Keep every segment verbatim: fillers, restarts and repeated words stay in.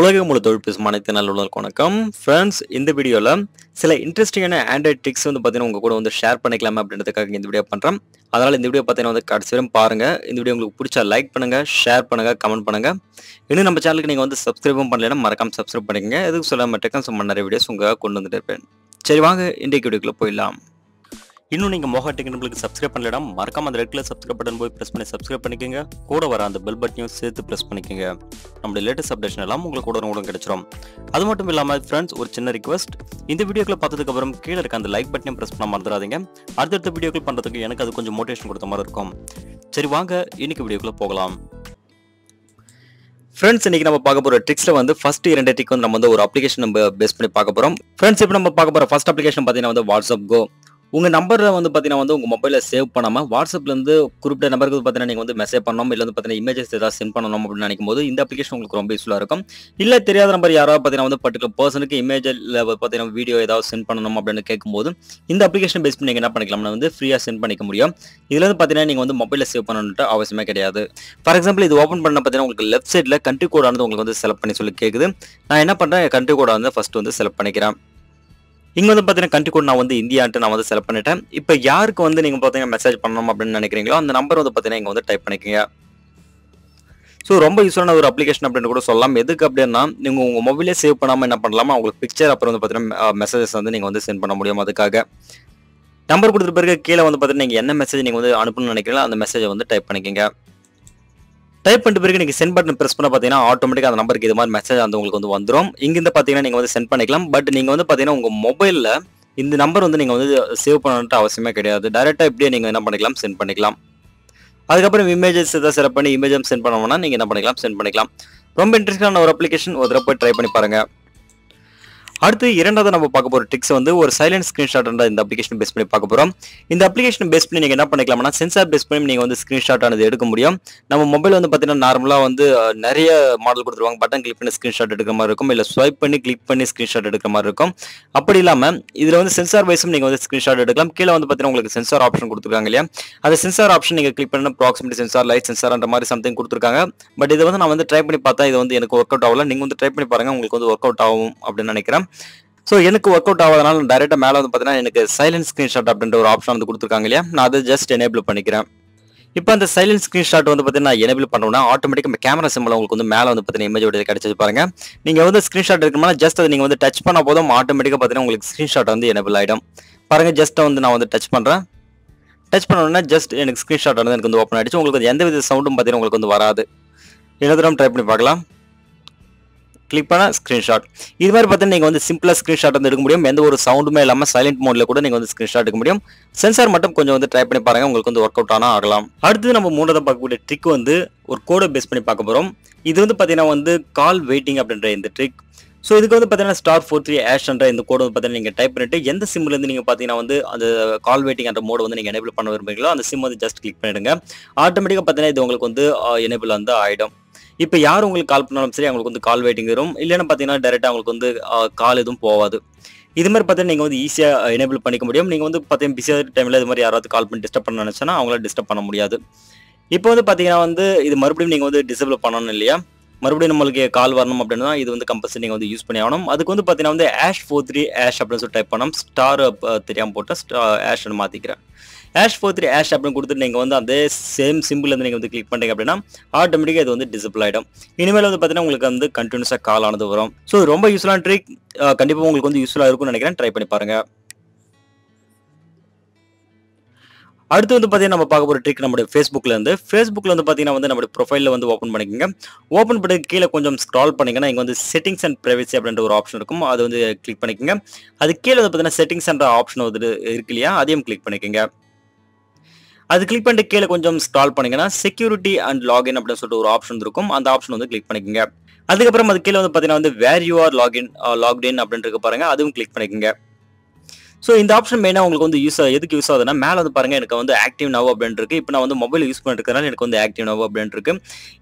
உலகம் முழுதும் பேசும் அனைத்து நல்லுள்ளவர்களுக்கும் வணக்கம் फ्रेंड्स இந்த வீடியோல சில இன்ட்ரஸ்டிங்கான Android tricks வந்து பாத்தீங்கன்னா உங்க கூட வந்து ஷேர் பண்ணிக்கலாம் அப்படின்றதுக்காக இந்த வீடியோ பண்றோம் அதனால இந்த வீடியோ பாத்தீங்கன்னா வந்து கடைசி வரை பாருங்க இந்த வீடியோ உங்களுக்கு பிடிச்சா லைக் பண்ணுங்க ஷேர் பண்ணுங்க கமெண்ட் பண்ணுங்க இன்னும் நம்ம சேனலுக்கு நீங்க வந்து சப்ஸ்கிரைபும் பண்ணலனா மறக்காம சப்ஸ்கிரைப் பண்ணிக்கங்க எதுக்கு சொல்லாம டக்கன் சும்மா நிறைய வீடியோஸ் உங்களுக்கு கொண்டு வந்துட்டே இருப்பேன் சரி வாங்க இந்த வீடியோக்குள்ள போய்லாம் இன்னும் நீங்க மோகா டெக் நம்மளுக்கு சப்ஸ்கிரைப் பண்ணலனா மறக்காம அந்த ரெட் கலர் சப்ஸ்கிரைப் பட்டன் போய் பிரஸ் பண்ணி சப்ஸ்கிரைப் பண்ணிக்கங்க கூட வர அந்த பெல் பட்டனையும் சேர்த்து பிரஸ் பண்ணிக்கங்க நம்ம லேட்டஸ்ட் அப்டேஷன் எல்லாம் உங்களுக்கு கூட உடனே கிடைச்சிடும் அது மட்டும் இல்லாம फ्रेंड्स ஒரு சின்ன ரிக்வெஸ்ட் இந்த வீடியோக்குள்ள பார்த்ததுக்கு அப்புறம் கீழ இருக்க அந்த லைக் பட்டனையும் பிரஸ் பண்ண மறந்துடாதீங்க அடுத்தடுத்த வீடியோக்கள் பண்றதுக்கு எனக்கு அது கொஞ்சம் மோட்டிவேஷன் கொடுத்த மாதிரி இருக்கும் சரி வாங்க இன்னைக்கு வீடியோக்குள்ள போகலாம் Friends, we will talk about tricks. First, we will talk about an application based on application. Friends, we will talk about the first application WhatsApp Go. உங்க நம்பரை வந்து பாத்தீனா வந்து உங்க மொபைல்ல சேவ் பண்ணாம WhatsAppல இருந்து குறிப்பிட்ட நம்பருக்கு பாத்தீனா நீங்க வந்து மெசேஜ் பண்ணனும் இல்ல வந்து பாத்தீனா இமேजेस ஏதாவது சென்ட் பண்ணனும் அப்படி நினைக்கும்போது இந்த அப்ளிகேஷன் உங்களுக்கு ரொம்ப யூஸ்ஃபுல்லா இருக்கும் இல்ல தெரியாத நம்பர் யாராவது பாத்தீனா வந்து பர்టిక్యులர் पर्सनக்கு இமேஜ்ல பாத்தீனா வீடியோ ஏதாவது சென்ட் பண்ணனும் அப்படினு கேக்கும்போது இந்த அப்ளிகேஷன் பேஸ் பண்ணி நீங்க என்ன பண்ணிக்கலாம்னா வந்து ஃப்ரீயா சென்ட் பண்ணிக்க முடியும் இதுல வந்து பாத்தீனா நீங்க வந்து மொபைல்ல சேவ் பண்ணனும்ன்ற அவசியமே கிடையாது ஃபார் எக்ஸாம்பிள் இது ஓபன் பண்ண பாத்தீனா உங்களுக்கு லெஃப்ட் சைடுல கண்ட்ரி கோட் ஆனது உங்களுக்கு வந்து செலக்ட் பண்ணி சொல்லி கேக்குது நான் என்ன பண்றேன் கண்ட்ரி கோட் ஆனது ஃபர்ஸ்ட் வந்து செலக்ட் பண்ணிக்கிறேன் இங்க வந்து பாத்தீங்கன்னா கண்ட்ரி கோட் நான் வந்து இந்தியான்னு நான் வந்து செலக்ட் பண்ணிட்டேன் இப்போ யாருக்கு வந்து நீங்க பாத்தீங்கன்னா மெசேஜ் பண்ணனும் அப்படினு நினைக்கிறீங்களோ அந்த நம்பர் வந்து பாத்தீங்கன்னா இங்க வந்து டைப் பண்ணிக்கங்க சோ ரொம்ப யூஸ்ஃபுல்லான ஒரு அப்ளிகேஷன் அப்படினு கூட சொல்லலாம் எதுக்கு அப்படினா நீங்க உங்க மொபைல்ல சேவ் பண்ணாம என்ன பண்ணலாமா உங்களுக்கு பிக்சர் அப்புறம் வந்து பாத்தீங்கன்னா மெசேजेस வந்து நீங்க வந்து சென்ட் பண்ண முடியும் அதுக்காக நம்பர் கொடுத்த பிறகு கீழ வந்து பாத்தீங்கன்னா நீங்க என்ன மெசேஜ் நீங்க வந்து அனுப்பணும்னு நினைக்கிறீங்களோ அந்த மெசேஜை வந்து டைப் பண்ணிக்கங்க டைப் பண்ணிட்டு பிறகு நீங்க சென்ட் பட்டன் பிரஸ் பண்ணா பாத்தீனா ஆட்டோமேட்டிக்கா அந்த நம்பருக்கு இது மாதிரி மெசேஜ் வந்து உங்களுக்கு வந்து வந்துரும் இங்க இருந்து பாத்தீனா நீங்க வந்து சென்ட் பண்ணிக்கலாம் பட் நீங்க வந்து பாத்தீனா உங்க மொபைல்ல இந்த நம்பர் வந்து நீங்க வந்து சேவ் பண்ணனும்ன்ற அவசியமே கிடையாது டைரக்ட்டா இப்படியே நீங்க என்ன பண்ணிக்கலாம் சென்ட் பண்ணிக்கலாம் அதுக்கு அப்புறம் இமேजेस ஏதாவது செலக்ட் பண்ணி இமேஜம் சென்ட் பண்ணனும்னா நீங்க என்ன பண்ணிக்கலாம் சென்ட் பண்ணிக்கலாம் ரொம்ப இன்ட்ரஸ்டிங்கான ஒரு அப்ளிகேஷன் ஒரு தடவை போய் ட்ரை பண்ணி பாருங்க அடுத்து இரண்டாவது நம்ம பார்க்க போற ட்ரிக்ஸ் வந்து ஒரு சைலன்ட் ஸ்கிரீன்ஷாட் அந்த இந்த அப்ளிகேஷன் பேஸ் பண்ணி பார்க்க போறோம் இந்த அப்ளிகேஷன் பேஸ் பண்ணி நீங்க என்ன பண்ணிக்கலாம்னா சென்சார் பேஸ் பண்ணி நீங்க வந்து ஸ்கிரீன்ஷாட் ஆனது எடுக்க முடியும் நம்ம மொபைல் வந்து பாத்தீனா நார்மலா வந்து நிறைய மாடல் கொடுத்துருவாங்க பட்டன் கிளிக் பண்ணி ஸ்கிரீன்ஷாட் எடுக்கிற மாதிரி இருக்கும் இல்ல ஸ்வைப் பண்ணி கிளிக் பண்ணி ஸ்கிரீன்ஷாட் எடுக்கிற மாதிரி இருக்கும் அப்படி இல்லாம இதுல வந்து சென்சார் வைஸும் நீங்க வந்து ஸ்கிரீன்ஷாட் எடுக்கலாம் கீழ வந்து பாத்தீனா உங்களுக்கு சென்சார் ஆப்ஷன் கொடுத்துருக்காங்க இல்லையா அந்த சென்சார் ஆப்ஷன் நீங்க கிளிக் பண்ணா ப்ராக்ஸிமிட்டி சென்சார் லைட் சென்சார் அந்த மாதிரி சம்திங் கொடுத்துருக்காங்க பட் இது வந்து நான் வந்து ட்ரை பண்ணி பார்த்தா இது வந்து எனக்கு வொர்க் அவுட் ஆகல நீங்க வந்து ட்ரை பண்ணி பாருங்க உங்களுக்கு வந்து வொர்க் அவுட் ஆகும் அப்படினு நினைக்கிறேன் So, எனக்கு work out ஆவதனால டைரக்ட்டா மேல வந்து பாத்தீனா எனக்கு silent screenshot அப்படிங்கற ஒரு ஆப்ஷன் வந்து கொடுத்திருக்காங்க இல்லையா நான் அதை just enable பண்ணிக்கிறேன் இப்போ அந்த silent screenshot வந்து பாத்தீனா enable பண்ணனும்னா ஆட்டோமேட்டிக்கா நம்ம கேமரா சிம்பல் உங்களுக்கு வந்து மேல வந்து பாத்தீனா இமேஜ் ஓட கிடைச்சது பாருங்க நீங்க வந்து ஸ்கிரீன்ஷாட் எடுக்கும்போது just அதை நீங்க வந்து டச் பண்ணா போதும் ஆட்டோமேட்டிக்கா பாத்தீனா உங்களுக்கு ஸ்கிரீன்ஷாட் வந்து enable ஆயிடும் பாருங்க just வந்து நான் வந்து டச் பண்றேன் டச் பண்ணனும்னா just எனக்கு ஸ்கிரீன்ஷாட் வந்து எனக்கு வந்து ஓபன் ஆயிடுச்சு உங்களுக்கு எந்தவித சவுண்டும் பாத்தீனா உங்களுக்கு வந்து வராது இன்னொரு தடவை ட்ரை பண்ணி பார்க்கலாம் கிளிக் பண்ணா ஸ்கிரீன்ஷாட் இது மாதிரி பார்த்தா நீங்க வந்து சிம்பிளா ஸ்கிரீன்ஷாட் வந்து எடுக்க முடியும் எந்த ஒரு சவுண்டுமே இல்லாம சைலண்ட் மோட்ல கூட நீங்க வந்து ஸ்கிரீன்ஷாட் எடுக்க முடியும் சென்சார் மட்டும் கொஞ்சம் வந்து ட்ரை பண்ணி பாருங்க உங்களுக்கு வந்து வொர்க் அவுட் ஆனா ஆகலாம் அடுத்து நம்ம மூணாவது பார்க்கக்கூடிய ட்ரிக் வந்து ஒரு கோடை பேஸ் பண்ணி பார்க்க போறோம் இது வந்து பாத்தீங்கன்னா வந்து கால் வெயிட்டிங் அப்படின்ற இந்த ட்ரிக் சோ இதுக்கு வந்து பாத்தீங்கன்னா ஸ்டார் நாற்பத்தி மூன்று ஹேஷ்ன்ற இந்த கோட் வந்து பாத்தீங்கன்னா நீங்க டைப் பண்ணிட்டு எந்த சிம்ல இருந்து நீங்க பாத்தீங்கன்னா வந்து அந்த கால் வெயிட்டிங் அந்த மோட் வந்து நீங்க எனேபிள் பண்ண விரும்புறீங்களோ அந்த சிம் வந்து ஜஸ்ட் கிளிக் பண்ணிடுங்க ஆட்டோமேட்டிக்கா பாத்தீங்கன்னா இது உங்களுக்கு வந்து எனேபிள் வந்து ஆயிடும் இப்போ யார் உங்களுக்கு கால் பண்ணாலும் சரி உங்களுக்கு வந்து கால் வெயிட்டிங் வரும் இல்லனா பாத்தீங்கன்னா டைரக்ட்டா உங்களுக்கு வந்து கால் எதுவும் போவாது இது மாதிரி பார்த்தா நீங்க வந்து ஈஸியா எனேபிள் பண்ணிக்க முடியும் நீங்க வந்து பாத்தீங்கன்னா பிஸியா டைம்ல இது மாதிரி யாராவது கால் பண்ணி டிஸ்டர்ப் பண்ண நினைச்சனா அவங்கள டிஸ்டர்ப் பண்ண முடியாது இப்போ வந்து பாத்தீங்கன்னா வந்து இது மறுபடியும் நீங்க வந்து டிசேபிள் பண்ணனும் இல்லையா மறுபடியும் நமக்கு கால் வரணும் அப்படினா இது வந்து கம்பல்சரி நீங்க வந்து யூஸ் பண்ணி ஆகணும் அதுக்கு வந்து பாத்தீங்கன்னா வந்து ஹேஷ் நாற்பத்தி மூன்று ஹேஷ் அப்படினு சொல்லி டைப் பண்ணனும் ஸ்டார் தெரியாம போட்டா ஹேஷ் னு மாத்திக்கிறேன் ஹேஷ் நாற்பத்தி மூன்று ஹேஷ் அப்படினு கொடுத்து நீங்க வந்து அதே சேம் சிம்பிள்ல இருந்து நீங்க வந்து கிளிக் பண்றீங்க அப்படினா ஆட்டோமேட்டிக்கா இது வந்து டிசேபிள் ஆயிடும் இனிமேல் வந்து பாத்தீங்கன்னா உங்களுக்கு வந்து கண்டினியூஸா கால் ஆனது வரும் சோ ரொம்ப யூஸ்ஃபுல்லான ட்ரிக் கண்டிப்பா உங்களுக்கு வந்து யூஸ்ஃபுல்லா இருக்கும்னு நினைக்கிறேன் ட்ரை பண்ணி பாருங்க அடுத்து வந்து பாத்தீங்கன்னா நம்ம பார்க்க போற ட்ரிக் நம்ம Facebookல இருந்து Facebookல வந்து பாத்தீங்கன்னா வந்து நம்ம ப்ரொஃபைல்ல வந்து ஓபன் பண்ணிக்கங்க ஓபன் பண்ணி கீழ கொஞ்சம் ஸ்க்ரால் பண்ணீங்கன்னா இங்க வந்து செட்டிங்ஸ் அண்ட் பிரைவசி அப்படின்ற ஒரு ஆப்ஷன் இருக்கும் அது வந்து கிளிக் பண்ணிக்கங்க அது கீழ வந்து பாத்தீங்கன்னா செட்டிங்ஸ் என்ற ஆப்ஷன் வந்து இருக்குலையா அதையும் கிளிக் பண்ணிக்கங்க அது கிளிக் பண்ணிட்டு கீழ கொஞ்சம் ஸ்க்ரால் பண்ணீங்கன்னா செக்யூரிட்டி அண்ட் லாகின் அப்படினு சொல்லிட்டு ஒரு ஆப்ஷன் இருக்கும் அந்த ஆப்ஷன் வந்து கிளிக் பண்ணிக்கங்க அதுக்கு அப்புறம் அது கீழ வந்து பாத்தீங்கன்னா வந்து where you are login logged in அப்படின்றது பாருங்க அதுவும் கிளிக் பண்ணிக்கங்க So in the option main உங்களுக்கு வந்து யூஸ் எதுக்கு யூஸ் ஆகுதுன்னா மேல வந்து பாருங்க எனக்கு வந்து ஆக்டிவ் நவ் அப்படினு இருக்கு. இப்போ நான் வந்து மொபைல் யூஸ் பண்றதுனால எனக்கு வந்து ஆக்டிவ் நவ் அப்படினு இருக்கு.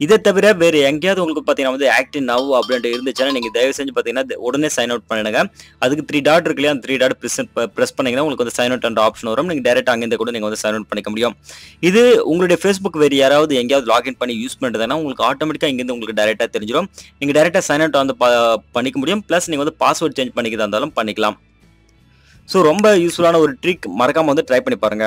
இத தவிர வேற எங்கயாவது உங்களுக்கு பாத்தீங்கன்னா வந்து ஆக்டிவ் நவ் அப்படினு இருந்துச்சுனா நீங்க தயவு செஞ்சு பாத்தீங்கன்னா உடனே சைன் அவுட் பண்ணிடுங்க. அதுக்கு three டாட் இருக்குல அந்த three டாட் பிரஸ் பண்ணீங்கன்னா உங்களுக்கு வந்து சைன் அவுட் என்ற ஆப்ஷன் வரும். நீங்க டைரக்ட்டா அங்க இருந்து கூட நீங்க வந்து சைன் அவுட் பண்ணிக்க முடியும். இது உங்களுடைய Facebook வேற யாராவது எங்கயாவது லாகின் பண்ணி யூஸ் பண்றதுனா உங்களுக்கு ஆட்டோமேட்டிக்கா இங்க இருந்து உங்களுக்கு டைரக்ட்டா தெரிஞ்சிரும். நீங்க டைரக்ட்டா சைன் அவுட் வந்து பண்ணிக்க முடியும். பிளஸ் நீங்க வந்து பாஸ்வேர்ட் சேஞ்ச் பண்ணிக்கிறதா இருந்தாலும் பண்ணிக்கலாம். So ரொம்ப யூஸ்ஃபுல்லான ஒரு ட்ரிக், மறக்காம வந்து ட்ரை பண்ணி பாருங்க.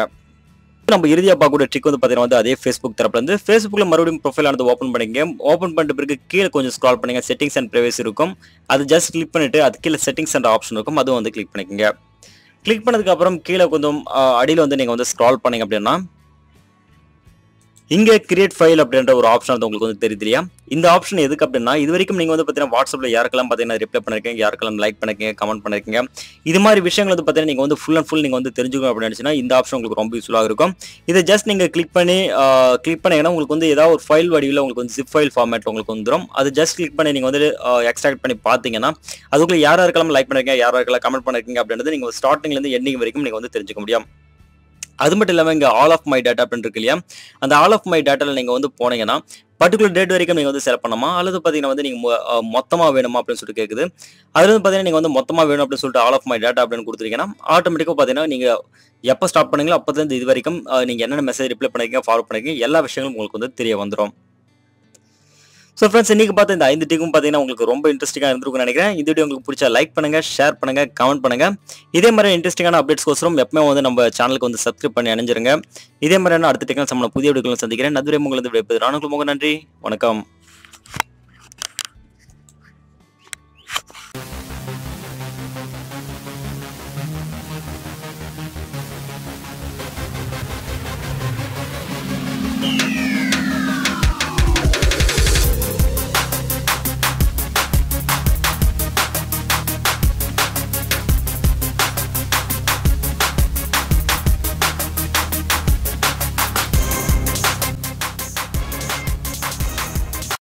நம்ம இறுதியா பார்க்கக்கூடிய ட்ரிக் வந்து பாத்தீங்கன்னா வந்து அதே Facebook தரப்புல இருந்து Facebookல மறுபடியும் ப்ரொஃபைல் ஆனது ஓபன் பண்ணுங்க. ஓபன் பண்ணிட்ட பிறகு கீழே கொஞ்சம் ஸ்க்ரால் பண்ணுங்க, செட்டிங்ஸ் அண்ட் பிரைவசி இருக்கும். அது ஜஸ்ட் கிளிக் பண்ணிட்டு அது கீழே செட்டிங்ஸ் அண்ட் ஆப்ஷன் இருக்கும், அதுவும் வந்து கிளிக் பண்ணிக்கங்க. கிளிக் பண்ணதுக்கு அப்புறம் கீழே கொஞ்சம் அடியில வந்து நீங்க வந்து ஸ்க்ரால் பண்ணீங்க அப்படின்னா இங்க கிரியேட் ஃபைல் அப்படின்ற ஒரு ஆப்ஷன் வந்து உங்களுக்கு வந்து தெரியலையா? இந்த ஆப்ஷன் எதுக்கு அப்படின்னா இது வரைக்கும் நீங்க வந்து பாத்தீங்கன்னா வாட்ஸ்அப்ல யாருக்கெல்லாம் பாத்தீங்கன்னா ரிப்ளை பண்ணிருக்கீங்க, யாருக்கெல்லாம் லைக் பண்ணிருக்கீங்க, கமெண்ட் பண்ணிருக்கீங்க, இது மாதிரி விஷயங்கள் வந்து பாத்தீங்கன்னா நீங்க வந்து ஃபுல் அண்ட் ஃபுல் நீங்க வந்து தெரிஞ்சுக்கணும் அப்படின்னு நினைச்சுன்னா இந்த ஆப்ஷன் உங்களுக்கு ரொம்ப யூஸ்ஃபுல்லாக இருக்கும். இதை ஜஸ்ட் நீங்க கிளிக் பண்ணி கிளிக் பண்ணீங்கன்னா உங்களுக்கு வந்து ஏதாவது ஒரு ஃபைல் வடிவில் உங்களுக்கு வந்து ஜிப் ஃபைல் ஃபார்மேட் உங்களுக்கு வந்துடும். அது ஜஸ்ட் கிளிக் பண்ணி நீங்க வந்து எக்ஸ்ட்ராக்ட் பண்ணி பாத்தீங்கன்னா அதுக்குள்ள யார் யாருக்கெல்லாம் லைக் பண்ணிருக்கீங்க, யார் யாருக்கெல்லாம் கமெண்ட் பண்ணிருக்கீங்க அப்படின்றது நீங்க ஸ்டார்டிங்ல இருந்து எண்டிங் வரைக்கும் நீங்க வந்து தெரிஞ்சுக்க முடியும். அது மட்டும் இல்லாமல் இங்கே ஆல் ஆஃப் மை டேட்டா அப்படின்னு இருக்கு இல்லையா? அந்த ஆல் ஆஃப் மை டேட்டாவில் நீங்கள் வந்து போனீங்கன்னா பர்டிகுலர் டேட் வரைக்கும் நீங்கள் வந்து செலக்ட் பண்ணணுமா அல்லது பார்த்தீங்கன்னா வந்து நீங்கள் மொத்தமாக வேணுமா அப்படின்னு சொல்லிட்டு கேட்குது. அதில் வந்து பார்த்தீங்கன்னா நீங்கள் வந்து மொத்தமாக வேணும் அப்படின்னு சொல்லிட்டு ஆல் ஆஃப் மை டேட்டா அப்படின்னு கொடுத்துருக்கீங்கன்னா ஆட்டோமேட்டிக்காக பார்த்தீங்கன்னா நீங்கள் எப்போ ஸ்டார்ட் பண்ணீங்களோ அப்போதான் இது வரைக்கும் நீங்கள் என்னென்ன மெசேஜ் ரிப்ளை பண்ணிருக்கீங்க, ஃபார்வர்ட் பண்ணிருக்கீங்க, எல்லா விஷயங்களும் உங்களுக்கு வந்து தெரிய வந்துடும். ஸோ ஃப்ரெண்ட்ஸ், இன்னைக்கு பார்த்து இந்த ஐந்து டிக்கும் பார்த்தீங்கன்னா உங்களுக்கு ரொம்ப இன்ட்ரெஸ்டிங்காக இருந்திருக்குன்னு நினைக்கிறேன். இந்த வீடியோ உங்களுக்கு பிடிச்சா லைக் பண்ணுங்க, ஷேர் பண்ணுங்க, கமெண்ட் பண்ணுங்க. இதே மாதிரி இன்ட்ரெஸ்டிங்கான அப்டேட்ஸ்க்கோசரம் எப்பவுமே வந்து நம்ம சேனலுக்கு வந்து சப்ஸ்கிரைப் பண்ணி அணிஞ்சிருங்க. இதே மாதிரி நான் அடுத்த டிக்கெல்லாம் சம்பளம் புதிய வீடியோக்களும் சந்திக்கிறேன். நதுரை உங்களுக்கு வந்து விடைபெறுகிறேன். உங்களுக்கு நன்றி, வணக்கம்.